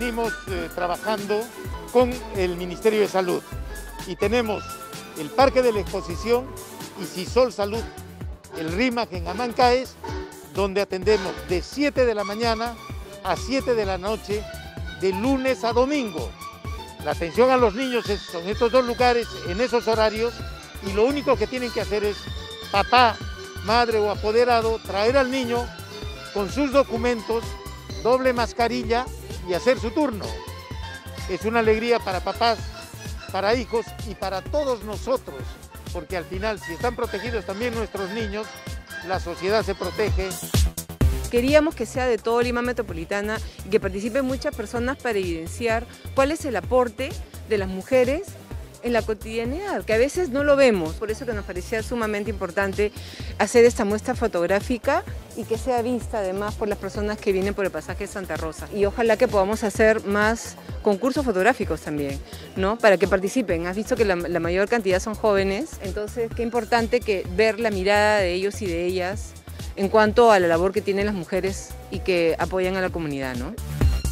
venimos trabajando con el Ministerio de Salud y tenemos el Parque de la Exposición y Sisol Salud, el RIMAC en Amancaes, donde atendemos de 7 de la mañana a 7 de la noche, de lunes a domingo. La atención a los niños son estos dos lugares, en esos horarios, y lo único que tienen que hacer es papá, madre o apoderado, traer al niño con sus documentos, doble mascarilla y hacer su turno. Es una alegría para papás, para hijos y para todos nosotros, porque al final, si están protegidos también nuestros niños, la sociedad se protege. Queríamos que sea de todo Lima Metropolitana y que participen muchas personas para evidenciar cuál es el aporte de las mujeres en la cotidianidad, que a veces no lo vemos. Por eso que nos parecía sumamente importante hacer esta muestra fotográfica y que sea vista además por las personas que vienen por el pasaje de Santa Rosa. Y ojalá que podamos hacer más concursos fotográficos también, ¿no? Para que participen. Has visto que la mayor cantidad son jóvenes, entonces qué importante que ver la mirada de ellos y de ellas en cuanto a la labor que tienen las mujeres y que apoyan a la comunidad, ¿no?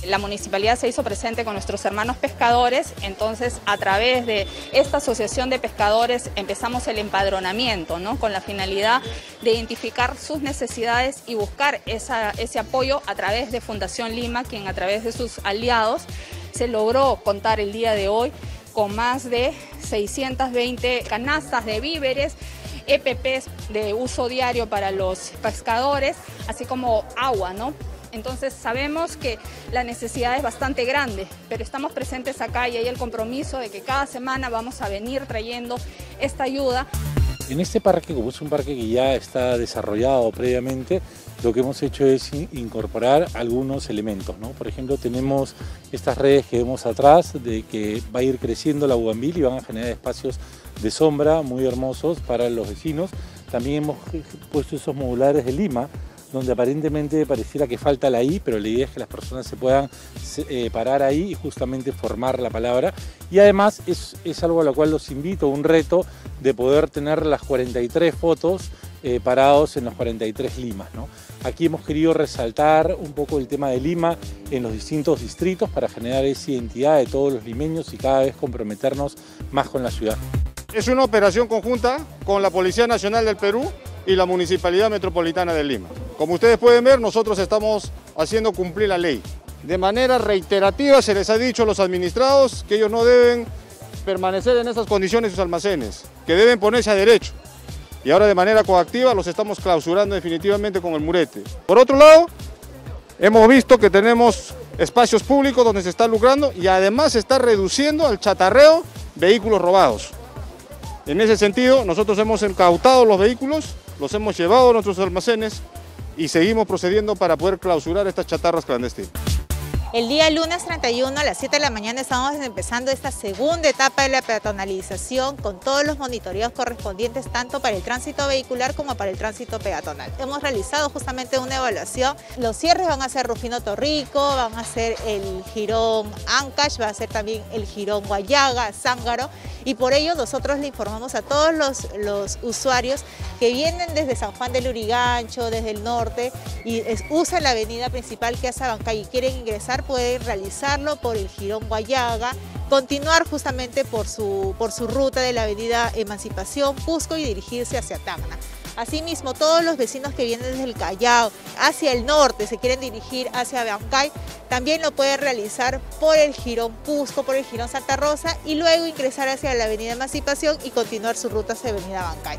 La municipalidad se hizo presente con nuestros hermanos pescadores, entonces a través de esta asociación de pescadores empezamos el empadronamiento, ¿no? Con la finalidad de identificar sus necesidades y buscar ese apoyo a través de Fundación Lima, quien a través de sus aliados se logró contar el día de hoy con más de 620 canastas de víveres, EPPs de uso diario para los pescadores, así como agua, ¿no? Entonces sabemos que la necesidad es bastante grande, pero estamos presentes acá y hay el compromiso de que cada semana vamos a venir trayendo esta ayuda. En este parque, como es un parque que ya está desarrollado previamente, lo que hemos hecho es incorporar algunos elementos, ¿no? Por ejemplo, tenemos estas redes que vemos atrás, de que va a ir creciendo la bugambil y van a generar espacios de sombra muy hermosos para los vecinos. También hemos puesto esos modulares de Lima, donde aparentemente pareciera que falta la I, pero la idea es que las personas se puedan parar ahí y justamente formar la palabra. Y además es algo a lo cual los invito, un reto de poder tener las 43 fotos parados en los 43 Limas, ¿no? Aquí hemos querido resaltar un poco el tema de Lima en los distintos distritos para generar esa identidad de todos los limeños y cada vez comprometernos más con la ciudad. Es una operación conjunta con la Policía Nacional del Perú y la Municipalidad Metropolitana de Lima. Como ustedes pueden ver, nosotros estamos haciendo cumplir la ley. De manera reiterativa se les ha dicho a los administrados que ellos no deben permanecer en esas condiciones sus almacenes, que deben ponerse a derecho. Y ahora de manera coactiva los estamos clausurando definitivamente con el murete. Por otro lado, hemos visto que tenemos espacios públicos donde se está lucrando y además se está reduciendo al chatarreo vehículos robados. En ese sentido, nosotros hemos incautado los vehículos, los hemos llevado a nuestros almacenes y seguimos procediendo para poder clausurar estas chatarras clandestinas. El día lunes 31 a las 7 de la mañana estamos empezando esta segunda etapa de la peatonalización con todos los monitoreos correspondientes tanto para el tránsito vehicular como para el tránsito peatonal. Hemos realizado justamente una evaluación. Los cierres van a ser Rufino Torrico, van a ser el Jirón Ancash, va a ser también el Jirón Guayaga, Zángaro, y por ello nosotros le informamos a todos los usuarios que vienen desde San Juan de Lurigancho, desde el norte, y usan la avenida principal que es Abancay y quieren ingresar, pueden realizarlo por el Jirón Guayaga, continuar justamente por su ruta de la avenida Emancipación, Cusco y dirigirse hacia Tacna. Asimismo, todos los vecinos que vienen desde el Callao hacia el norte, se quieren dirigir hacia Abancay, también lo pueden realizar por el Jirón Cusco, por el Jirón Santa Rosa y luego ingresar hacia la avenida Emancipación y continuar su ruta hacia la avenida Abancay.